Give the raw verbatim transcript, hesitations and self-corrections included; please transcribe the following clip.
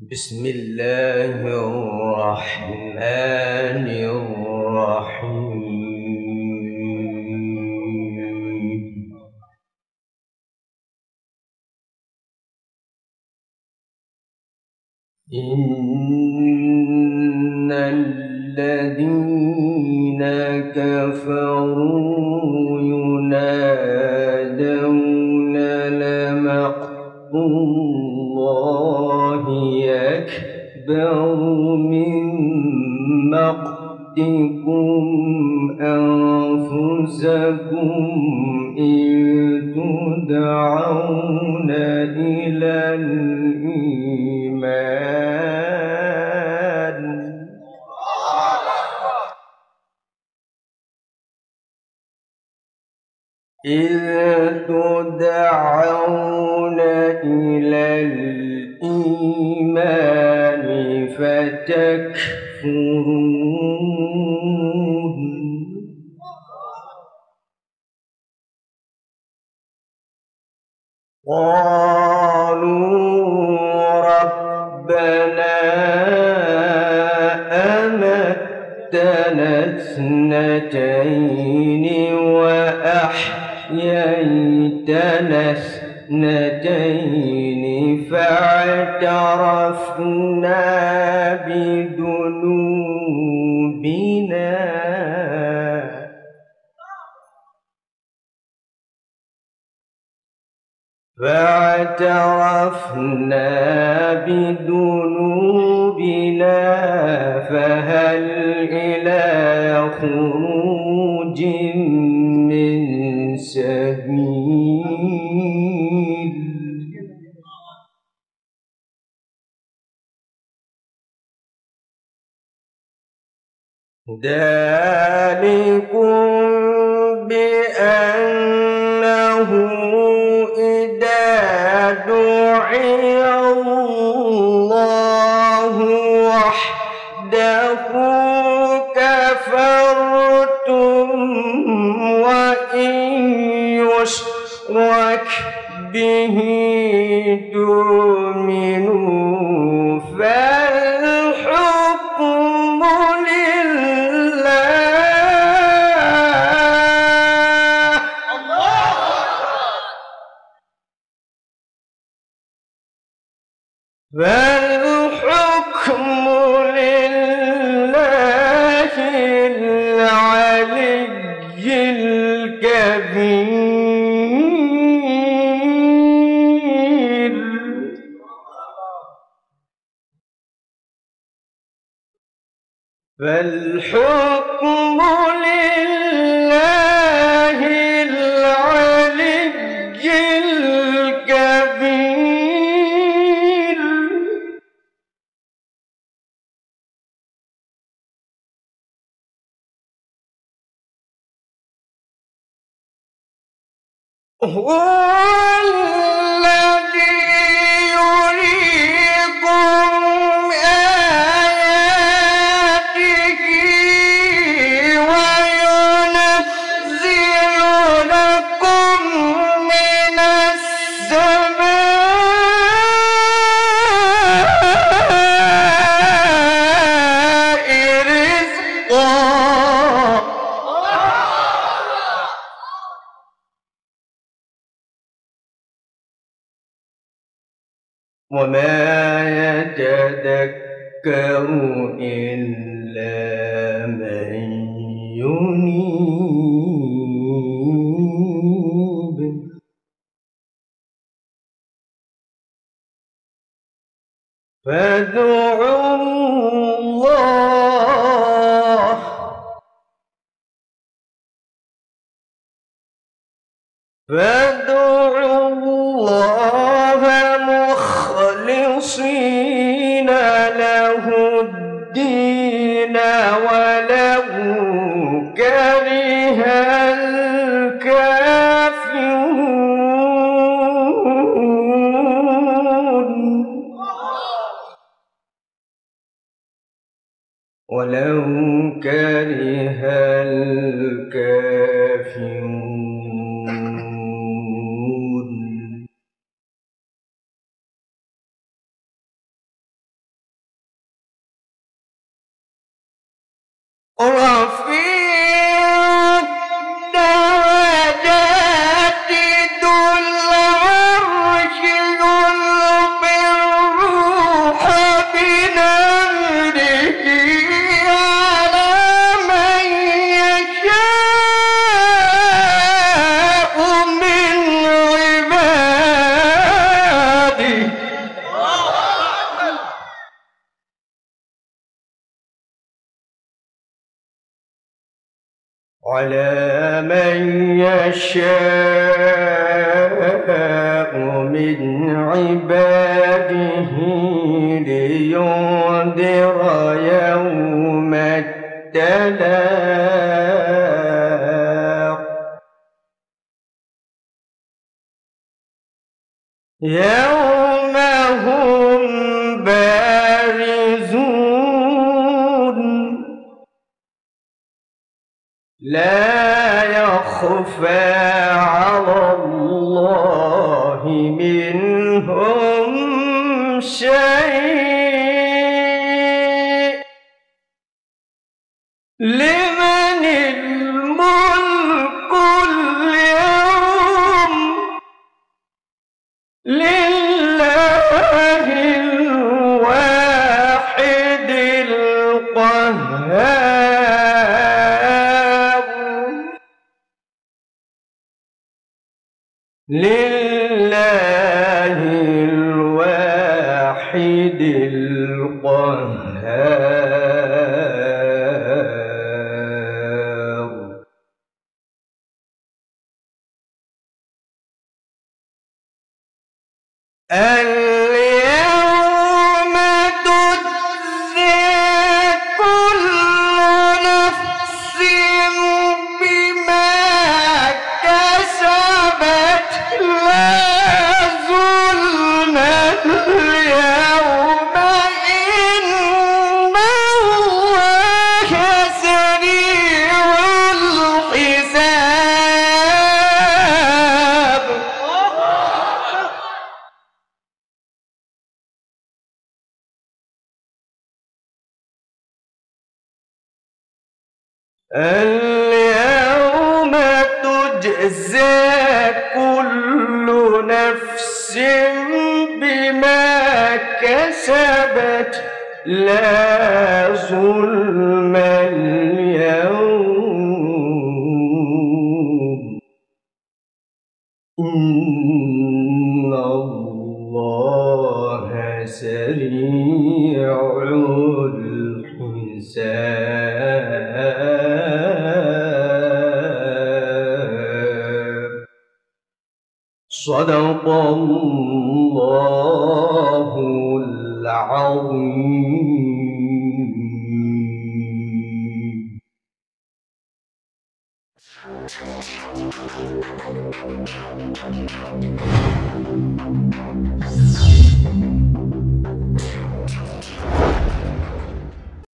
بسم الله الرحمن الرحيم. إن الذين كفروا ينادون لمقت الله أكبر من مقتكم أنفسكم إن تدعون إلى الإيمان إذ تدعون إلى الإيمان فتكفرون قالوا ربنا أمتنا اثنتين وأحييتنا اثنتين فاعترفنا بذنوبنا فاعترفنا بذنوبنا فهل إلى خروج من سبيل ذلكم بأنه إذا دعي الله وحده كفرتم وإن يشرك به تؤمنوا فالحكم فالحكم لله العلي الكبير فالحكم لله العلي الكبير هو الذي يريكم آياته وينزل لكم من السماء رزقا وما يتذكر إلا من ينيب فادعوا الله فادعوا الله مخلصين له الدين ولو كره الكافرون ولو كره الكافرون على من يشاء من عباده لينذر يوم التلاق يوم هم بارزون لا يخفى على الله منهم شيء لمن الملك اليوم لله الواحد القهار لله الواحد القهار اليوم تجزى كل نفس بما كسبت اليوم تجزى كل نفس بما كسبت لا ظلم اليوم إن الله سريع الحساب. صدق الله العظيم.